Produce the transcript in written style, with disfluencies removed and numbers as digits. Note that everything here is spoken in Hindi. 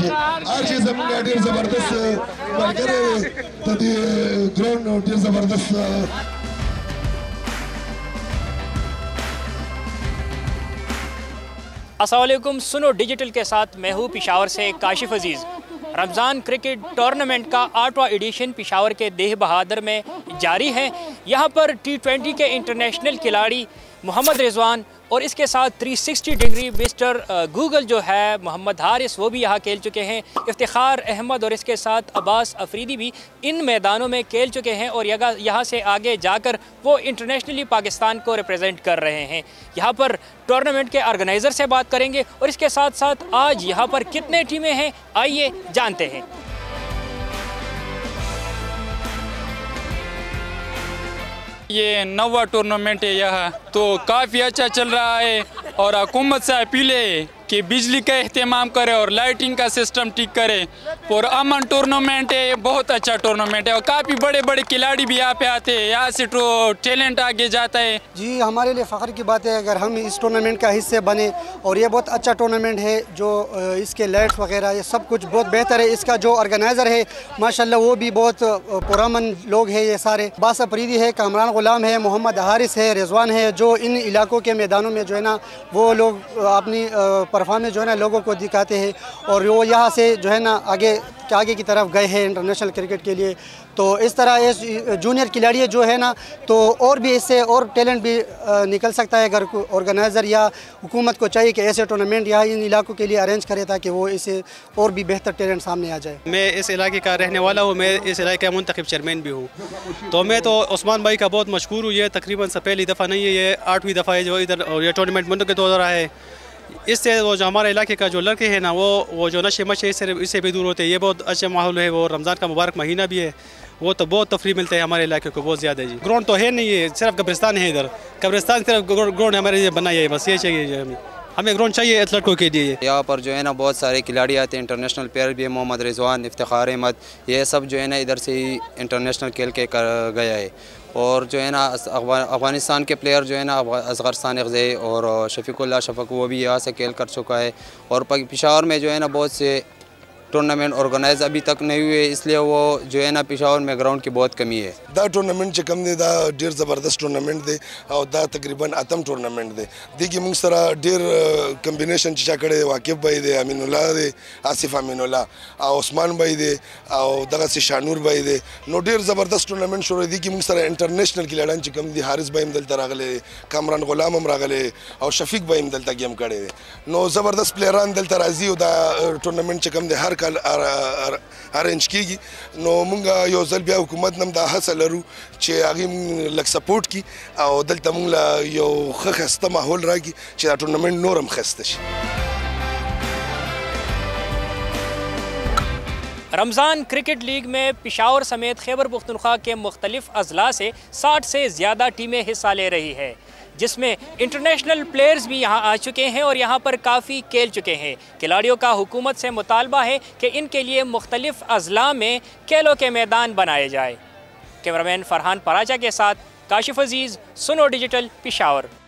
ग्राउंड जबरदस्त अस्सलामुअलैकुम। सुनो डिजिटल के साथ मैं हूँ पेशावर से काशिफ अजीज़। रमज़ान क्रिकेट टूर्नामेंट का 8वां एडिशन पेशावर के देह बहादुर में जारी है। यहाँ पर T20 के इंटरनेशनल खिलाड़ी मोहम्मद रिजवान और इसके साथ 360 डिग्री मिस्टर गूगल जो है मोहम्मद हारिस वो भी यहाँ खेल चुके हैं। इफ्तिखार अहमद और इसके साथ अब्बास अफरीदी भी इन मैदानों में खेल चुके हैं और यहाँ से आगे जाकर वो इंटरनेशनली पाकिस्तान को रिप्रेजेंट कर रहे हैं। यहाँ पर टूर्नामेंट के ऑर्गेनाइज़र से बात करेंगे और इसके साथ साथ आज यहाँ पर कितने टीमें हैं, आइए जानते हैं। ये 9वां टूर्नामेंट है, यहाँ तो काफ़ी अच्छा चल रहा है और हुकूमत से अपील है कि बिजली का अहतमाम करे और लाइटिंग का सिस्टम ठीक करे। और अमन टूर्नामेंट है, बहुत अच्छा टूर्नामेंट है और काफ़ी बड़े बड़े खिलाड़ी भी यहाँ पे आते हैं, यहाँ से टैलेंट आगे जाता है। जी, हमारे लिए फ़ख्र की बात है अगर हम इस टूर्नामेंट का हिस्से बने और ये बहुत अच्छा टूर्नामेंट है। जो इसके लाइट्स वगैरह ये सब कुछ बहुत बेहतर है। इसका जो ऑर्गेनाइज़र है माशाल्लाह वो भी बहुत पुरामन लोग हैं। ये सारे अब्बास अफरीदी है, कामरान गुलाम है, मोहम्मद हारिस है, रिजवान है, जो इन इलाकों के मैदानों में जो है ना वो लोग अपनी परफॉर्मेंस जो है ना लोगों को दिखाते हैं और वो यहाँ से जो है ना आगे की तरफ गए हैं इंटरनेशनल क्रिकेट के लिए। तो इस तरह ये जूनियर खिलाड़ी जो है ना तो और भी इससे और टैलेंट भी निकल सकता है। अगर ऑर्गेनाइज़र या हुकूमत को चाहिए कि ऐसे टूर्नामेंट यहाँ इन इलाकों के लिए अरेंज करे ताकि वो इसे और भी बेहतर टैलेंट सामने आ जाए। मैं इस इलाके का रहने वाला हूँ, मैं इस इलाके का मुंतखब चेयरमैन भी हूँ, तो मैं तो उस्मान भाई का बहुत मशहूर हूँ। ये तकरीबन से पहली दफ़ा नहीं है, ये 8वीं दफ़ा है जो इधर ये टूर्नामेंट मुनद हो रहा है। इससे वो जो हमारे इलाके का जो लड़के हैं ना वो जो नशे मशे इससे भी दूर होते हैं। ये बहुत अच्छा माहौल है, वो रमज़ान का मुबारक महीना भी है, वो तो बहुत तफरी मिलता है हमारे इलाके को बहुत ज़्यादा। जी, ग्राउंड तो है नहीं है, सिर्फ कब्रिस्तान है। इधर कब्रिस्तान सिर्फ ग्राउंड हमारे लिए बनाया है, बस ये चाहिए हमें ग्राउंड चाहिए एथलेटिक्स के लिए। यहाँ पर जो है ना बहुत सारे खिलाड़ी आते हैं, इंटरनेशनल प्लेयर भी है, मोहम्मद रिजवान, इफ्तिखार अहमद, ये सब जो है ना इधर से ही इंटरनेशनल खेल के कर गया है। और जो है ना अफगानिस्तान के प्लेयर जो है ना असगर स्तानिकज़ई और शफीकुल्लाह शफीक वो भी यहाँ से खेल कर चुका है। और पेशावर में जो है ना बहुत से टूर्नामेंट ऑर्गेनाइज अभी तक नहीं हुए, इसलिए वो जो है ना पेशावर में ग्राउंड की बहुत कमी है। दा टूर्नामेंट से कम दे दा डेर जबरदस्त टूर्नामेंट दे और दा तकरीबन आतम टूर्नामेंट दे देखिए मुंग सरा डेर कम्बिनेशन चीचा कड़े वाकिफ भाई दे, अमीनुल्ला दे, आसिफ अमीनुल्ला, उस्मान भाई दे और दगासी शानूर भाई दे नो डेर जबरदस्त टूर्नामेंट शुरू देखिए मुंग सरा इंटरनेशनल खिलाड़ियां से कम दी। हारिस भाई हमदल तरागले, कामरान गुलाम हम रागले और शफीक भाई हमदल तक हम कड़े नो जबरदस्त प्लेयर हमदल तराजी दा टूर्नामेंट से कम दे हर कल अरेंज की गई। नो मुंगा यो जलबिया हुकूमत नम दा हासिल रू छे आगे लग सपोर्ट की और दल तमुंगला यो खस्ता माहौल रहा कि छे टूर्नामेंट नोरम खस्तश। रमज़ान क्रिकेट लीग में पेशावर समेत खैबर पख्तूनख्वा के मुख्तलिफ अजला से 60 से ज़्यादा टीमें हिस्सा ले रही है, जिसमें इंटरनेशनल प्लेयर्स भी यहाँ आ चुके हैं और यहाँ पर काफ़ी खेल चुके हैं। खिलाड़ियों का हुकूमत से मुतालबा है कि इनके लिए मुख्तलिफ अजला में खेलों के मैदान बनाए जाए। कैमरामैन फरहान पराचा के साथ काशिफ अजीज़, सुनो डिजिटल, पेशावर।